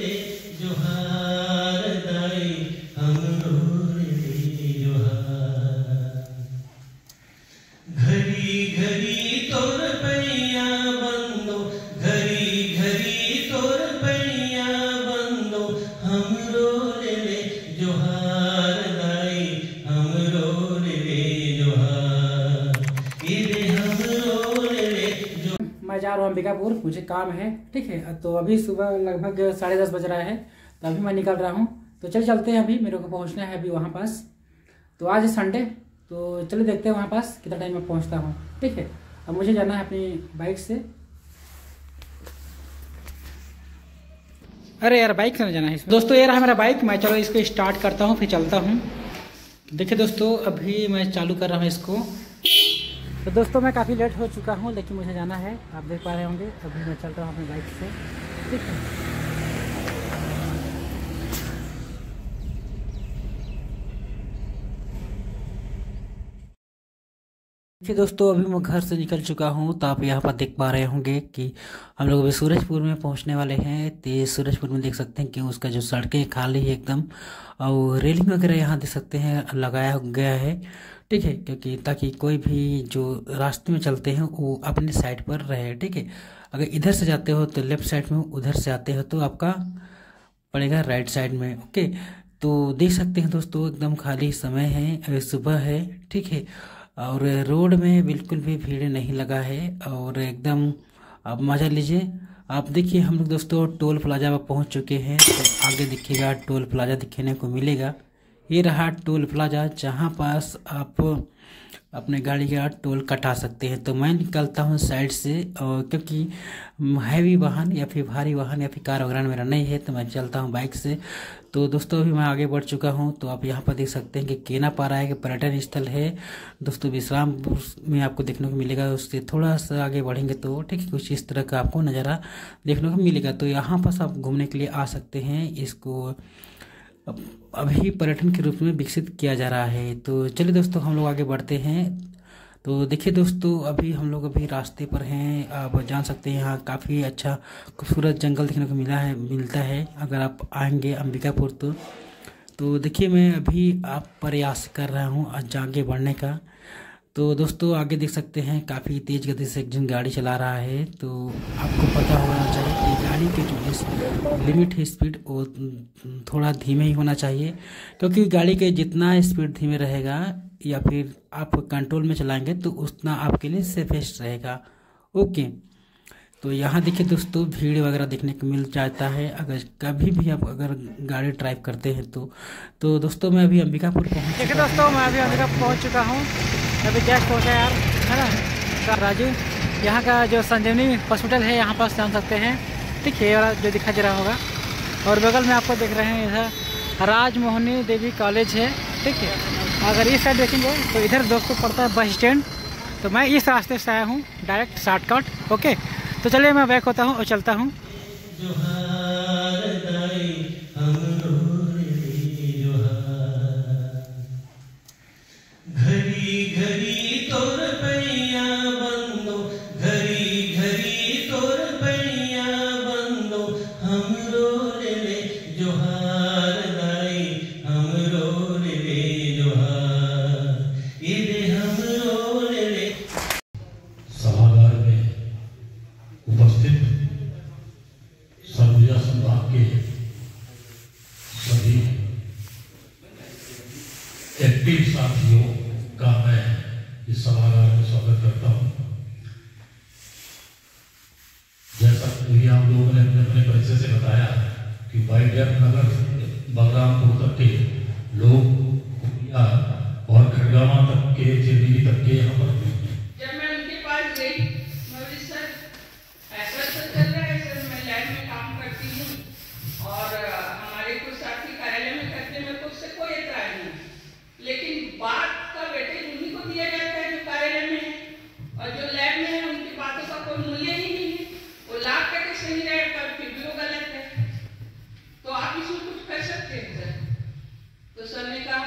मैं जा रहा हूँ अंबिकापुर, मुझे काम है। ठीक है, तो अभी सुबह लगभग 10:30 बज रहा है, तो अभी मैं निकल रहा हूँ। तो चलते हैं, अभी मेरे को पहुँचना है अभी वहाँ पास। तो आज संडे, तो चलो देखते हैं वहाँ पास कितना टाइम में पहुँचता हूँ। ठीक है, अब मुझे जाना है अपनी बाइक से। अरे यार, बाइक से जाना है। दोस्तों ये रहा मेरा बाइक, मैं चलो इसको स्टार्ट करता हूँ फिर चलता हूँ। देखिए दोस्तों, अभी मैं चालू कर रहा हूँ इसको। तो दोस्तों मैं काफ़ी लेट हो चुका हूँ, लेकिन मुझे जाना है, आप देख पा रहे होंगे। अभी मैं चल रहा हूँ अपनी बाइक से। ठीक है। फिर दोस्तों अभी मैं घर से निकल चुका हूँ, तो आप यहाँ पर देख पा रहे होंगे कि हम लोग अभी सूरजपुर में पहुँचने वाले हैं। तो सूरजपुर में देख सकते हैं कि उसका जो सड़कें खाली है एकदम, और रेलिंग वगैरह यहाँ देख सकते हैं लगाया गया है। ठीक है, क्योंकि ताकि कोई भी जो रास्ते में चलते हैं वो अपने साइड पर रहे। ठीक है, अगर इधर से जाते हो तो लेफ़्ट साइड में, उधर से आते हो तो आपका पड़ेगा राइट साइड में। ओके, तो देख सकते हैं दोस्तों एकदम खाली समय है, सुबह है। ठीक है, और रोड में बिल्कुल भी भीड़ नहीं लगा है, और एकदम आप मज़ा लीजिए। आप देखिए, हम लोग दोस्तों टोल प्लाजा पर पहुँच चुके हैं। तो आगे दिखेगा टोल प्लाजा, दिखने को मिलेगा। ये रहा टोल प्लाजा, जहाँ पास आप अपने गाड़ी का टोल कटा सकते हैं। तो मैं निकलता हूँ साइड से, और क्योंकि हैवी वाहन या फिर भारी वाहन या फिर कार वगैरह मेरा नहीं है, तो मैं चलता हूँ बाइक से। तो दोस्तों अभी मैं आगे बढ़ चुका हूँ। तो आप यहाँ पर देख सकते हैं कि केनापारा एक पर्यटन स्थल है दोस्तों, विश्राम में आपको देखने को मिलेगा। उससे थोड़ा सा आगे बढ़ेंगे तो ठीक है, कुछ इस तरह का आपको नज़ारा देखने को मिलेगा। तो यहाँ पास आप घूमने के लिए आ सकते हैं। इसको अभी पर्यटन के रूप में विकसित किया जा रहा है। तो चलिए दोस्तों हम लोग आगे बढ़ते हैं। तो देखिए दोस्तों, अभी हम लोग अभी रास्ते पर हैं। आप जान सकते हैं यहाँ काफ़ी अच्छा खूबसूरत जंगल देखने को मिलता है अगर आप आएंगे अंबिकापुर तो। देखिए मैं अभी आप प्रयास कर रहा हूँ आज आगे बढ़ने का। तो दोस्तों आगे देख सकते हैं काफ़ी तेज़ गति से एक गाड़ी चला रहा है। तो आपको पता होना चाहिए कि गाड़ी की जो लिमिट है स्पीड, वो थोड़ा धीमे ही होना चाहिए, क्योंकि गाड़ी के जितना स्पीड धीमे रहेगा या फिर आप कंट्रोल में चलाएंगे तो उतना आपके लिए सेफेस्ट रहेगा। ओके, तो यहाँ देखिए दोस्तों भीड़ वगैरह देखने को मिल जाता है। अगर कभी भी आप अगर गाड़ी ड्राइव करते हैं तो दोस्तों मैं अभी अंबिकापुर पहुँच। देखिए दोस्तों मैं अभी अंबिकापुर पहुँच चुका हूँ, अभी जस्ट पहुँचा यार, है ना राजू। यहाँ का जो संजीवनी हॉस्पिटल है यहाँ पास जान सकते हैं। ठीक है, और जो दिखा जा रहा होगा, और बगल में आपको देख रहे हैं इधर राजमोहिनी देवी कॉलेज है। ठीक है, अगर इस साइड देखेंगे तो इधर दोस्तों पड़ता है बस स्टैंड। तो मैं इस रास्ते से आया हूँ डायरेक्ट शॉर्टकट। ओके, तो चलिए मैं बैक होता हूँ और चलता हूँ। एक्टिव साथियों का मैं इस सभागार में स्वागत करता हूं। जैसा कि आप लोगों ने अपने परिचय से बताया कि वाइडर नगर बलरामपुर तक के लोग और खड़गावा तक के चेबीली तक के यहाँ पर तो सर ने कहा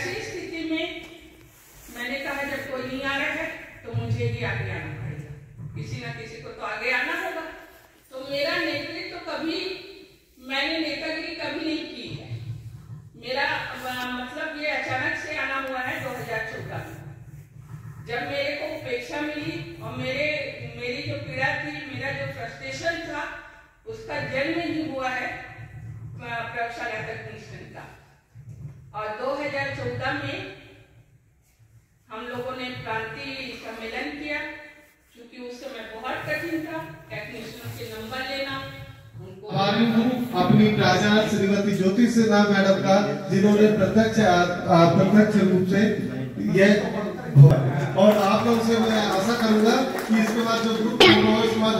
ऐसी स्थिति में मैंने कहा जब कोई नहीं आ रहा है तो मुझे भी आगे आना पड़ेगा, किसी ना किसी को तो आगे आना होगा। तो मेरा नेतृत्व तो कभी मैंने नेतागिरी कभी नहीं की है। मेरा मतलब ये अचानक से आना हुआ है 2014 में, जब मेरे को उपेक्षा मिली और मेरी जो पीड़ा थी, मेरा जो फ्रस्ट्रेशन था, उसका जन्म ही हुआ है प्रयोगशाला तकनीशियन का। और 2014 में हम लोगों ने प्रांतीय सम्मेलन किया, क्योंकि उस समय बहुत कठिन था टेक्नीशियनों के नंबर लेना। अपनी प्राचार्य श्रीमती ज्योति सिन्हा मैडम का, जिन्होंने प्रत्यक्ष रूप से यह, और आप लोग से मैं आशा करूंगा कि इसके बाद जो ग्रुप होगा इसके बाद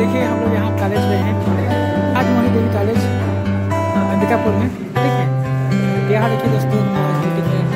देखिए हम लोग यहाँ कॉलेज में हैं, राजमोहिनी देवी कॉलेज अंबिकापुर में। ठीक है, यहाँ देखिए दोस्तों कितने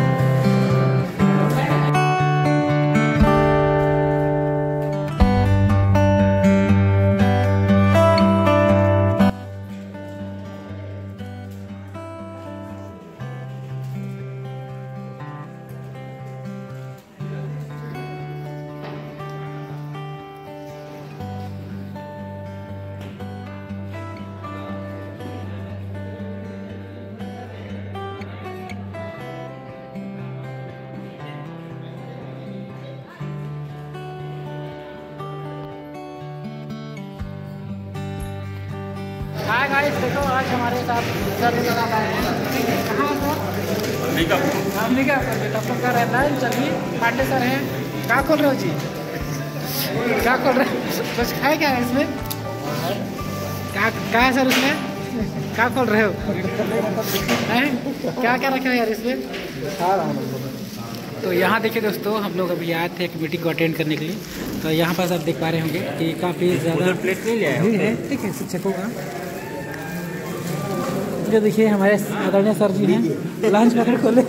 हाय गाइस, देखो आज हमारे साथ सर लगा है। कहाँ अंबिकापुर बेटापुर का रहता है। चलिए पांडे सर हैं। क्या खोल रहे हो जी? क्या खोल रहे? कुछ खाए क्या है इसमें? क्या है सर उसमें? क्या खोल रहे हो? क्या क्या रखे हो यार इसमें? तो यहाँ देखिए दोस्तों, हम लोग अभी आए थे एक मीटिंग को अटेंड करने के लिए। तो यहाँ पर आप देख पा रहे होंगे कि काफ़ी ज़्यादा प्लेट नहीं लिया है। ठीक है, शिक्षकों का जो देखिए हमारे आदरणीय सर जी हैं, लंच पकड़ खोले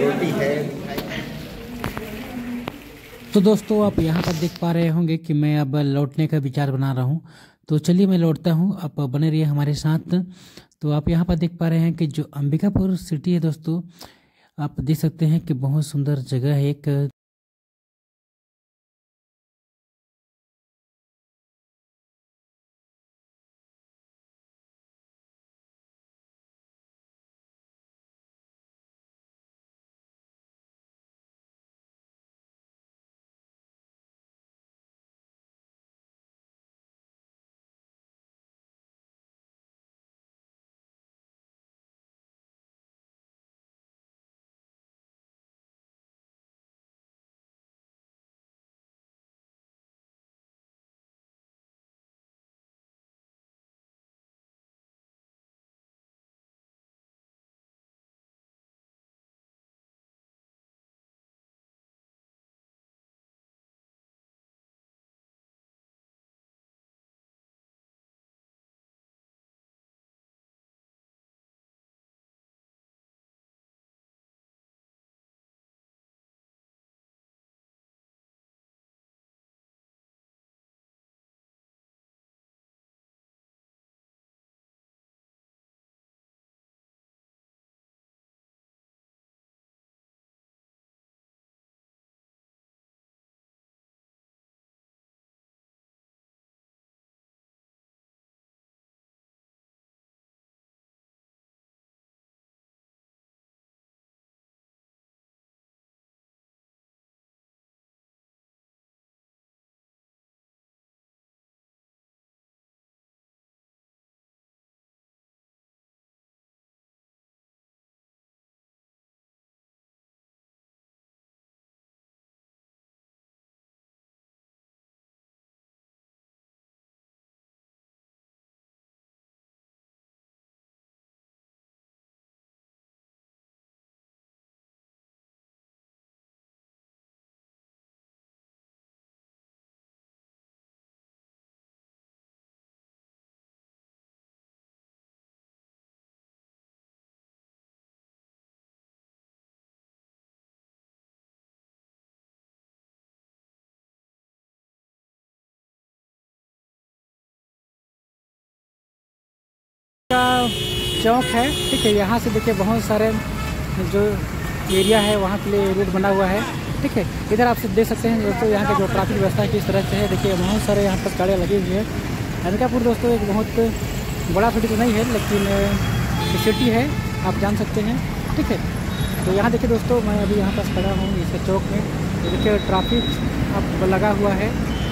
रोटी है। तो दोस्तों आप यहाँ पर देख पा रहे होंगे कि मैं अब लौटने का विचार बना रहा हूँ। तो चलिए मैं लौटता हूँ, आप बने रहिए हमारे साथ। तो आप यहाँ पर देख पा रहे हैं कि जो अंबिकापुर सिटी है दोस्तों, आप देख सकते हैं कि बहुत सुंदर जगह है। एक चौक है, ठीक है। यहाँ से देखिए बहुत सारे जो एरिया है वहाँ के लिए रूट बना हुआ है, ठीक है। इधर आप देख सकते हैं दोस्तों यहाँ की जो ट्रैफिक व्यवस्था है किस तरह से है। देखिए बहुत सारे यहाँ पर गाड़ियाँ लगी हुई है। अंबिकापुर दोस्तों एक बहुत बड़ा सिटी तो नहीं है लेकिन सिटी है, आप जान सकते हैं, ठीक है। तो यहाँ देखिए दोस्तों मैं अभी यहाँ पास खड़ा हूँ इस चौक में, देखिए ट्रैफिक अब लगा हुआ है,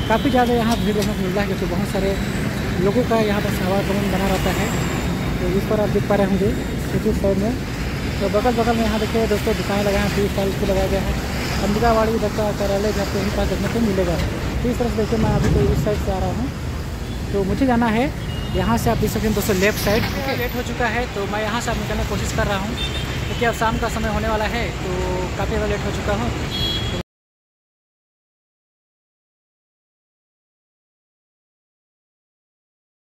काफ़ी ज़्यादा यहाँ भीड़ देखने को मिलता है क्योंकि बहुत सारे लोगों का यहाँ पर आवागमन बना रहता है। तो इस पर आप देख पा रहे होंगे सिटी साइड में, तो बगल बगल में यहाँ देखिए दोस्तों दुकानें लगाए हैं, 30 साल को लगाया गया है। अंबिकावाड़ी का कार्यालय जहाँ पे पास देखने को मिलेगा। तो इस तरह से देखिए मैं अभी तो इस साइड से आ रहा हूँ, तो मुझे जाना है यहाँ से, आप देख सकते हैं दोस्तों लेफ्ट साइड। लेट हो चुका है तो मैं यहाँ से आप निकलने की कोशिश कर रहा हूँ क्योंकि अब शाम का समय होने वाला है, तो काफ़ी ज़्यादा लेट हो चुका हूँ।